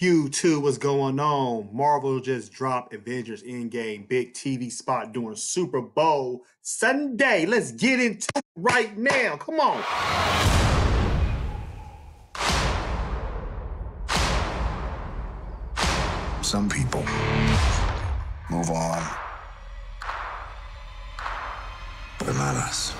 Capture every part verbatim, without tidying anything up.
Q two, what's going on? Marvel just dropped Avengers: Endgame, big T V spot during Super Bowl Sunday. Let's get into it right now. Come on. Some people move on, but not us.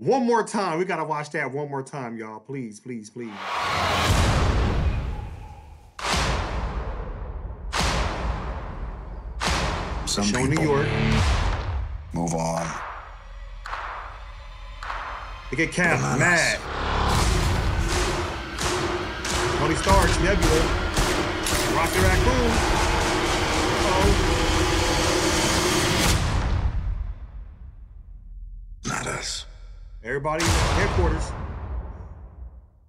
One more time. We got to watch that one more time, y'all. Please, please, please. Some Show people New York. Move on. They get Cap mad. Tony Stark, Nebula. Rocket Raccoon. Uh-oh. Not us. Everybody in headquarters.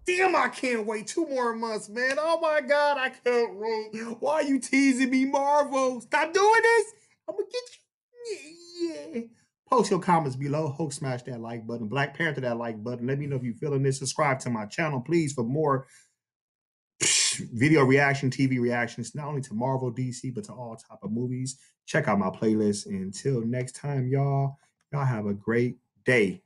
Damn, I can't wait two more months, man. Oh my God, I can't wait. Why are you teasing me, Marvel? Stop doing this. I'm gonna get you. Yeah. Post your comments below. Hulk, smash that like button. Black Panther, that like button. Let me know if you're feeling this. Subscribe to my channel, please, for more video reaction, T V reactions, not only to Marvel, D C, but to all type of movies. Check out my playlist. Until next time, y'all. Y'all have a great day.